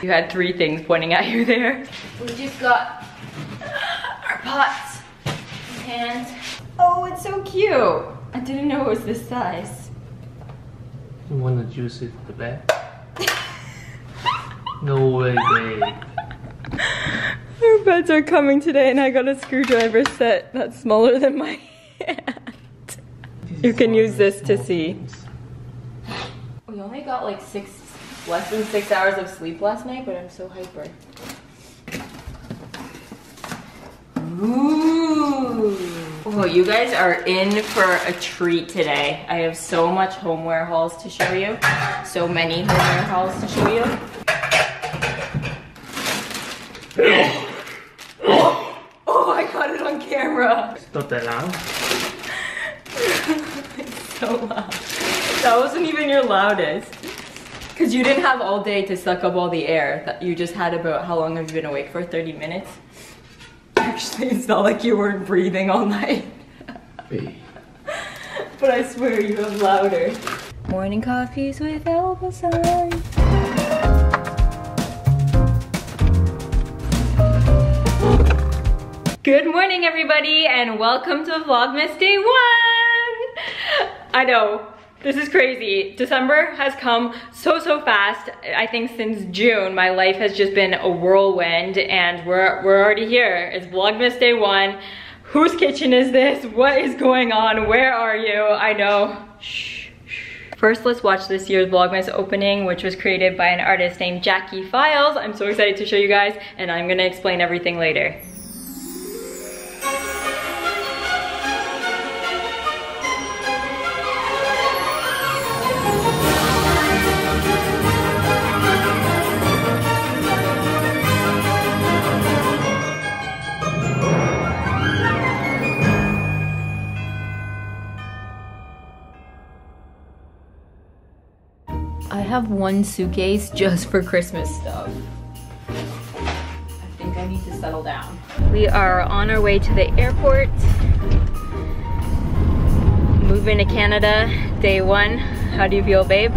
You had three things pointing at you there. We just got our pots and pans. Oh, it's so cute. I didn't know it was this size. You want to juice it to the bed? No way, babe. Our beds are coming today and I got a screwdriver set that's smaller than my hand. You can use this to see. We only got like less than 6 hours of sleep last night, but I'm so hyper. Ooh. Oh, you guys are in for a treat today. I have so much homeware hauls to show you. So many homeware hauls to show you. Oh, I got it on camera. It's not that loud. It's so loud. That wasn't even your loudest. Because you didn't have all day to suck up all the air that you just had. About how long have you been awake for? 30 minutes? Actually, it's not like you weren't breathing all night. But I swear you have louder. Morning coffees with Elbasan. Good morning, everybody, and welcome to Vlogmas Day 1! I know. This is crazy. December has come so fast. I think since June, my life has just been a whirlwind, and we're already here. It's Vlogmas Day 1. Whose kitchen is this? What is going on? Where are you? I know. Shh. First, let's watch this year's Vlogmas opening, which was created by an artist named Jackie Files. I'm so excited to show you guys, and I'm gonna explain everything later. I have one suitcase just for Christmas stuff. I think I need to settle down. We are on our way to the airport. Moving to Canada, day 1. How do you feel, babe?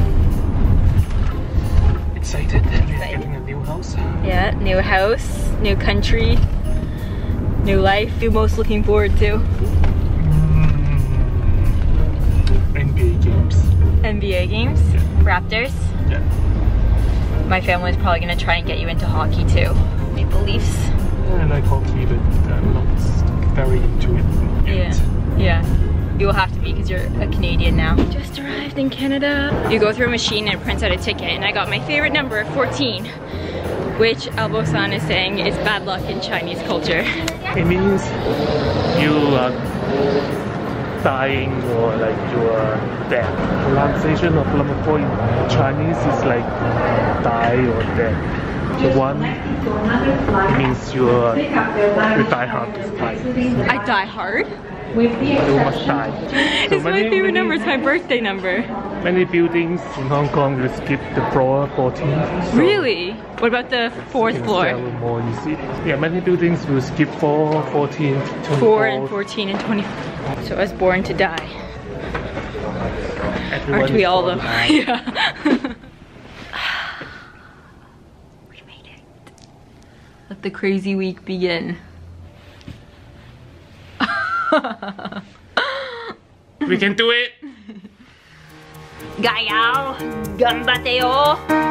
Excited. We're getting a new house. Yeah, new house, new country, new life. What are you most looking forward to? NBA games. NBA games? Yeah. Raptors? Yeah. My family's probably gonna try and get you into hockey too. Maple Leafs. Yeah, I like hockey, but I'm not very into it yet. Yeah. Yeah. You will have to be because you're a Canadian now. Just arrived in Canada. You go through a machine and it prints out a ticket, and I got my favorite number, 14, which Elbo-san is saying is bad luck in Chinese culture. It means you dying, or like you are dead. Pronunciation of number 4 in Chinese is like die or dead. The 1 means you die hard. I die hard? You must die. So it's my favorite number, it's my birthday number. Many buildings in Hong Kong will skip the floor 14. So really? What about the 4th floor? More easy. Yeah, many buildings will skip 4, 14, 24. 4 and 14 and 24. So I was born to die. Everyone. Aren't we all though? Yeah. We made it. Let the crazy week begin. We can do it! Gayaw! Ganbateo!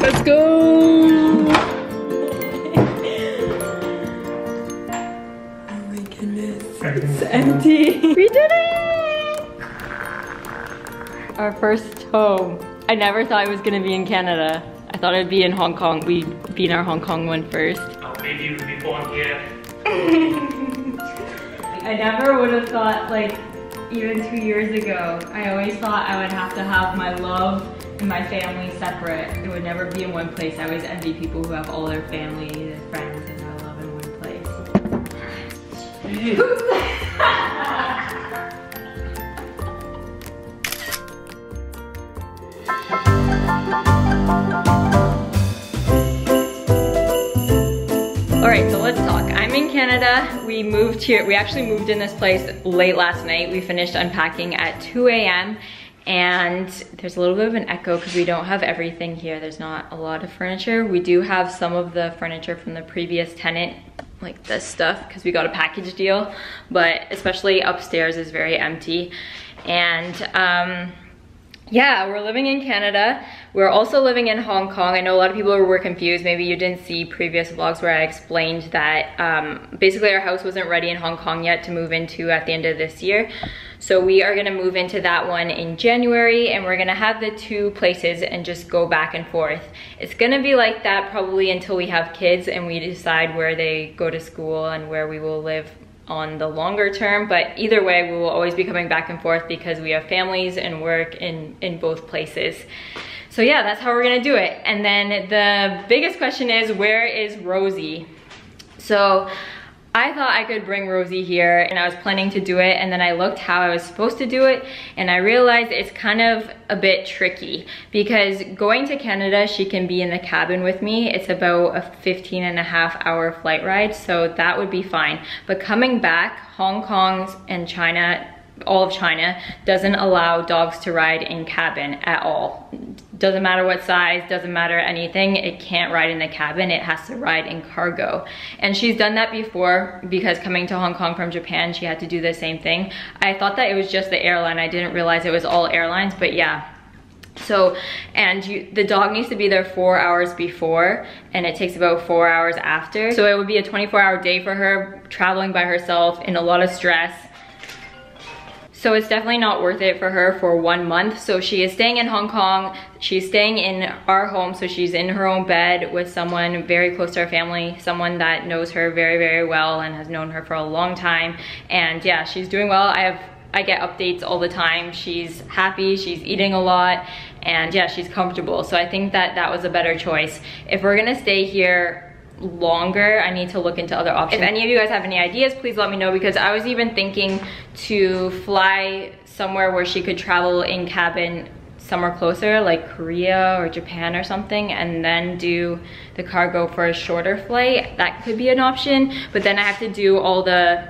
Let's go! Oh my goodness, it's empty. We did it! Our first home. I never thought it was gonna be in Canada. I thought it'd be in Hong Kong. We'd be in our Hong Kong one first. Oh, maybe you would be born here. I never would have thought, like, even 2 years ago, I always thought I would have to have my love and my family separate. It would never be in one place. I always envy people who have all their family, their friends, and their love in one place. Alright, so let's talk. I'm in Canada. We moved here. We actually moved in this place late last night. We finished unpacking at 2 a.m. And there's a little bit of an echo because we don't have everything here. There's not a lot of furniture. We do have some of the furniture from the previous tenant, like this stuff, because we got a package deal, but especially upstairs is very empty. And yeah, we're living in Canada. We're also living in Hong Kong. I know a lot of people were confused. Maybe you didn't see previous vlogs where I explained that basically our house wasn't ready in Hong Kong yet to move into at the end of this year. So we are gonna move into that one in January, and we're gonna have the two places and just go back and forth. It's gonna be like that probably until we have kids and we decide where they go to school and where we will live on the longer term, but either way, we will always be coming back and forth because we have families and work in both places. So yeah, that's how we're gonna do it. And then the biggest question is, where is Rosie? So I thought I could bring Rosie here, and I was planning to do it, and then I looked how I was supposed to do it, and I realized it's kind of a bit tricky because going to Canada, she can be in the cabin with me. It's about a 15.5-hour flight ride, so that would be fine. But coming back, Hong Kong and China, all of China, doesn't allow dogs to ride in cabin at all. Doesn't matter what size, doesn't matter anything, it can't ride in the cabin, it has to ride in cargo. And she's done that before because coming to Hong Kong from Japan, she had to do the same thing. I thought that it was just the airline, I didn't realize it was all airlines, but yeah. So, and the dog needs to be there 4 hours before, and it takes about 4 hours after. So it would be a 24-hour day for her, traveling by herself in a lot of stress. So it's definitely not worth it for her for 1 month. So she is staying in Hong Kong. She's staying in our home, so she's in her own bed with someone very close to her family, someone that knows her very, very well and has known her for a long time. And yeah, she's doing well. I get updates all the time. She's happy, she's eating a lot, and yeah, she's comfortable. So I think that that was a better choice. If we're gonna stay here longer, I need to look into other options. If any of you guys have any ideas, please let me know, because I was even thinking to fly somewhere where she could travel in cabin somewhere closer, like Korea or Japan or something, and then do the cargo for a shorter flight. That could be an option, but then I have to do all the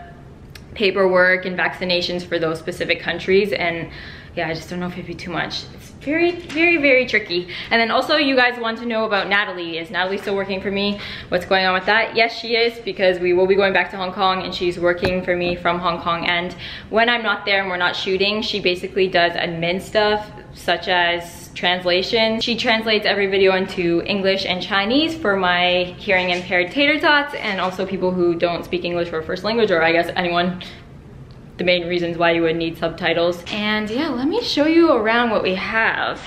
paperwork and vaccinations for those specific countries, and yeah, I just don't know if it'd be too much. It's very, very, very tricky. And then also, you guys want to know about Natalie. Is Natalie still working for me? What's going on with that? Yes, she is, because we will be going back to Hong Kong, and she's working for me from Hong Kong. And when I'm not there and we're not shooting, she basically does admin stuff, such as translation. She translates every video into English and Chinese for my hearing impaired tater tots, and also people who don't speak English for first language, or I guess anyone. The main reasons why you would need subtitles. And yeah, let me show you around what we have.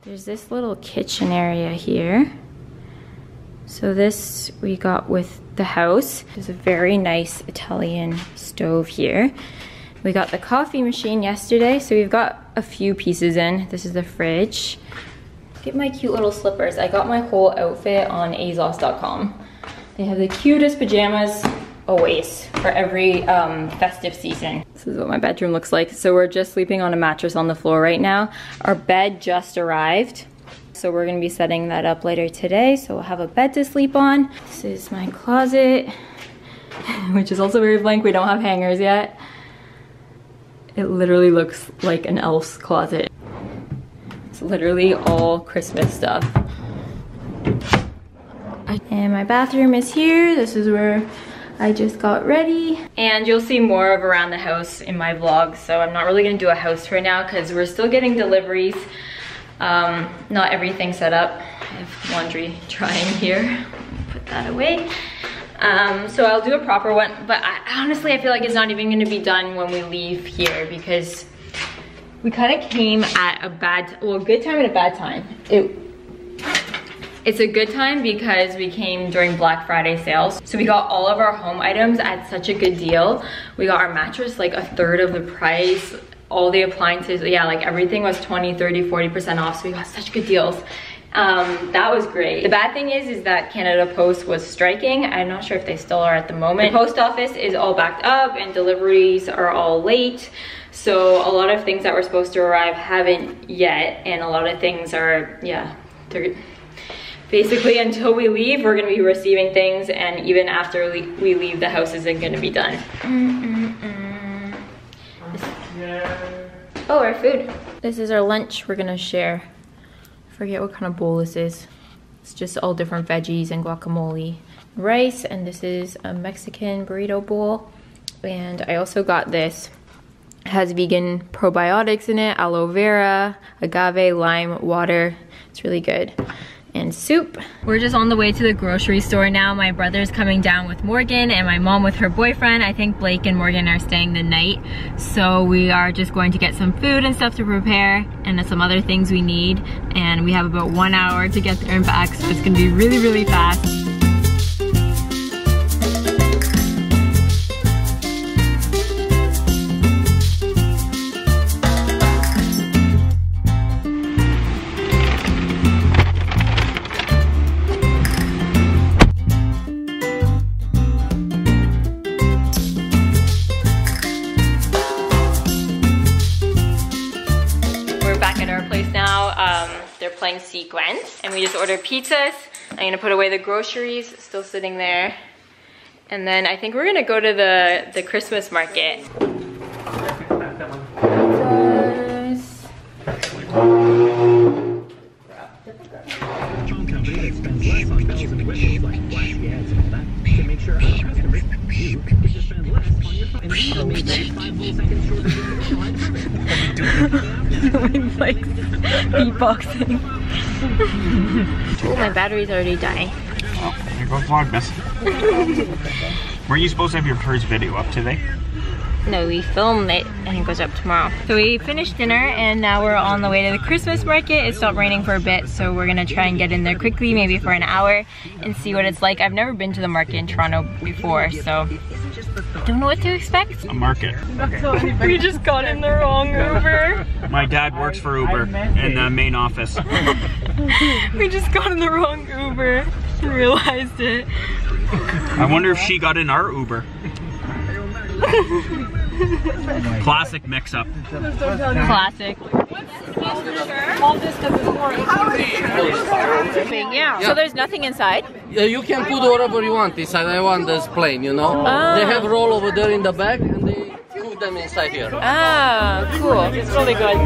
There's this little kitchen area here. So this we got with the house. There's a very nice Italian stove here. We got the coffee machine yesterday, so we've got a few pieces in. This is the fridge. Get my cute little slippers. I got my whole outfit on ASOS.com. They have the cutest pajamas always for every festive season. This is what my bedroom looks like. So we're just sleeping on a mattress on the floor right now. Our bed just arrived. So we're gonna be setting that up later today. So we'll have a bed to sleep on. This is my closet, which is also very blank. We don't have hangers yet. It literally looks like an elf's closet. It's literally all Christmas stuff. And my bathroom is here. This is where I just got ready. And you'll see more of around the house in my vlog. So I'm not really gonna do a house right now because we're still getting deliveries. Not everything set up. I have laundry drying here. Put that away. So I'll do a proper one, but honestly I feel like it's not even going to be done when we leave here because we kind of came at a bad, well, good time and a bad time. It's a good time because we came during Black Friday sales. So we got all of our home items at such a good deal. We got our mattress like a third of the price. All the appliances, yeah, like everything was 20, 30, 40% off. So we got such good deals. That was great. The bad thing is that Canada Post was striking. I'm not sure if they still are at the moment. The post office is all backed up and deliveries are all late. So a lot of things that were supposed to arrive haven't yet. And a lot of things are, yeah, they're basically until we leave, we're gonna be receiving things. And even after we leave, the house isn't gonna be done. Oh, our food. This is our lunch we're gonna share. I forget what kind of bowl this is. It's just all different veggies and guacamole, rice, and this is a Mexican burrito bowl. And I also got this. It has vegan probiotics in it, aloe vera, agave, lime, water. It's really good. And soup. We're just on the way to the grocery store now. My brother's coming down with Morgan and my mom with her boyfriend. I think Blake and Morgan are staying the night. So we are just going to get some food and stuff to prepare and some other things we need. And we have about 1 hour to get there and back. So it's gonna be really, really fast. Playing sequence, and we just ordered pizzas. I'm gonna put away the groceries, still sitting there. And then I think we're gonna go to the Christmas market. Blake's beatboxing. Oh, my battery's already dying. Oh, here goes Vlogmas. Were you supposed to have your first video up today? No, we filmed it and it goes up tomorrow. So we finished dinner and now we're on the way to the Christmas market. It stopped raining for a bit, so we're gonna try and get in there quickly, maybe for an hour, and see what it's like. I've never been to the market in Toronto before, so don't know what to expect. A market. Okay. We just got in the wrong Uber. My dad works for Uber in the main office. We just got in the wrong Uber. Realized it. I wonder if she got in our Uber. Classic mix-up. Classic. All this yeah. So there's nothing inside? You can put whatever you want inside. I want this plain, you know? Oh. They have roll over there in the back and they cook them inside here. Ah, cool. It's really good.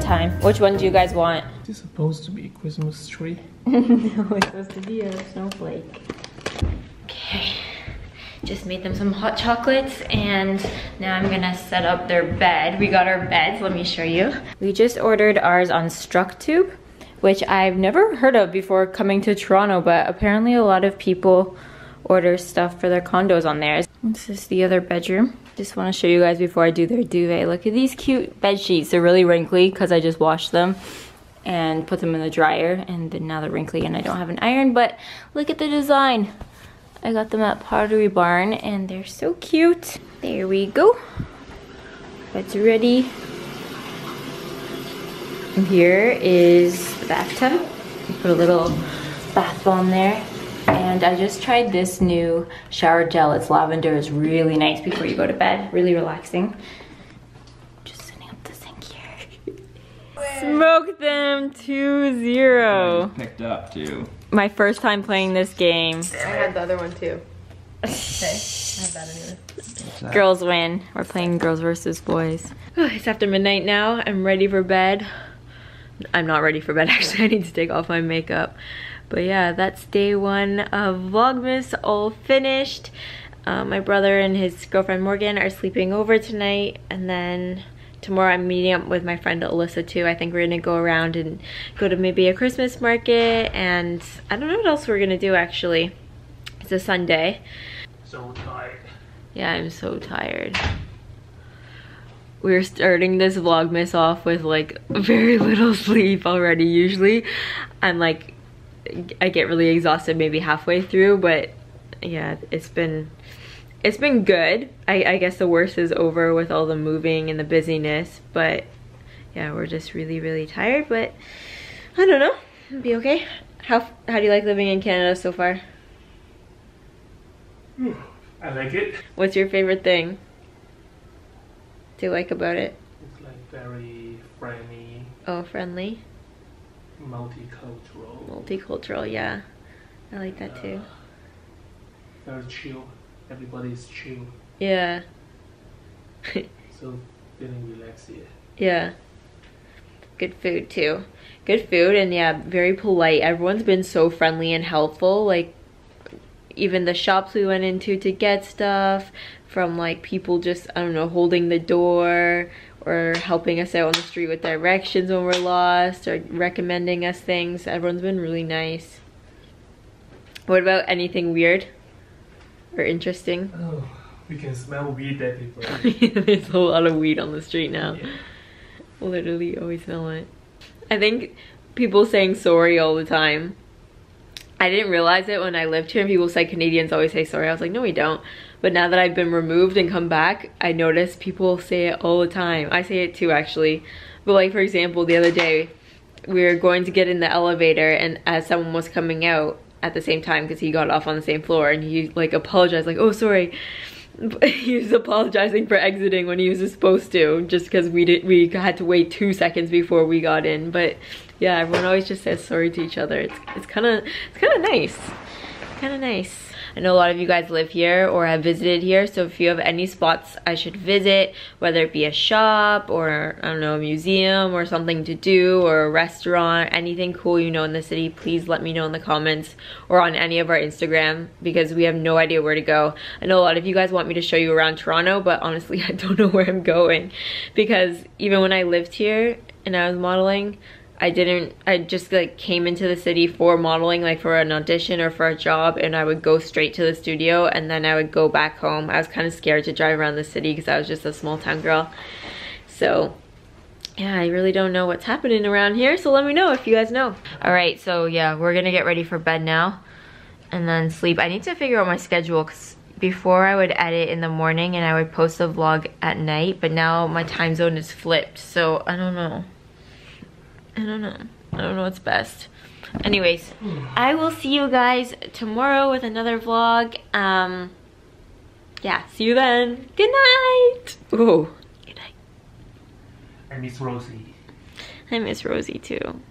Time. Which one do you guys want? Is this supposed to be a Christmas tree? No, it's supposed to be a snowflake. Okay, just made them some hot chocolates and now I'm gonna set up their bed. We got our beds, let me show you. We just ordered ours on Structube, which I've never heard of before coming to Toronto, but apparently a lot of people order stuff for their condos on there. This is the other bedroom. Just want to show you guys before I do their duvet. Look at these cute bed sheets. They're really wrinkly because I just washed them and put them in the dryer, and now they're wrinkly and I don't have an iron, but look at the design. I got them at Pottery Barn and they're so cute. There we go. Bed's ready. And here is the bathtub. You put a little bath bomb there. And I just tried this new shower gel. It's lavender. It's really nice before you go to bed. Really relaxing. Just setting up the sink here. Smoke them 2-0. I picked up too. My first time playing this game. I had the other one too. Okay, I have that anyway. Girls win. We're playing girls versus boys. Oh, it's after midnight now. I'm ready for bed. I'm not ready for bed actually. I need to take off my makeup. But yeah, that's day one of Vlogmas all finished. My brother and his girlfriend Morgan are sleeping over tonight, and then tomorrow I'm meeting up with my friend Alyssa too. I think we're gonna go around and go to maybe a Christmas market, and I don't know what else we're gonna do actually. It's a Sunday. So tired. Yeah, I'm so tired. We're starting this Vlogmas off with like very little sleep already. Usually I'm like, I get really exhausted maybe halfway through, but yeah, it's been good. I guess the worst is over with all the moving and the busyness, but yeah, we're just really, really tired, but I don't know, it'll be okay. How do you like living in Canada so far? I like it. What's your favorite thing to like about it? It's like very friendly. Oh, friendly? Multicultural. Multicultural, yeah. I like that too. Very chill. Everybody's chill. Yeah. So feeling relaxed here. Yeah. Good food too. Good food, and yeah, very polite. Everyone's been so friendly and helpful. Like even the shops we went into to get stuff from, like people just, I don't know, holding the door or helping us out on the street with directions when we're lost or recommending us things. Everyone's been really nice. What about anything weird? Or interesting. Oh, we can smell weed that people. There's a lot of weed on the street now. Yeah. Literally always smell it. I think people saying sorry all the time. I didn't realize it when I lived here, and people said Canadians always say sorry. I was like, no we don't. But now that I've been removed and come back, I notice people say it all the time. I say it too actually. But like for example, the other day, we were going to get in the elevator, and as someone was coming out, at the same time because he got off on the same floor, and he like apologized like, oh sorry. He was apologizing for exiting when he was supposed to, just because we had to wait 2 seconds before we got in. But yeah, everyone always just says sorry to each other. It's kind of nice. Kind of nice. I know a lot of you guys live here or have visited here, so if you have any spots I should visit, whether it be a shop or, I don't know, a museum or something to do or a restaurant, anything cool you know in the city, please let me know in the comments or on any of our Instagram, because we have no idea where to go. I know a lot of you guys want me to show you around Toronto, but honestly, I don't know where I'm going, because even when I lived here and I was modeling, I just like came into the city for modeling, like for an audition or for a job, and I would go straight to the studio and then I would go back home. I was kind of scared to drive around the city because I was just a small town girl. So yeah, I really don't know what's happening around here, so let me know if you guys know. Alright, so yeah, we're gonna get ready for bed now and then sleep. I need to figure out my schedule, because before I would edit in the morning and I would post a vlog at night, but now my time zone is flipped, so I don't know. I don't know what's best. Anyways, I will see you guys tomorrow with another vlog. Yeah, see you then. Good night. Ooh, good night. I miss Rosie. I miss Rosie too.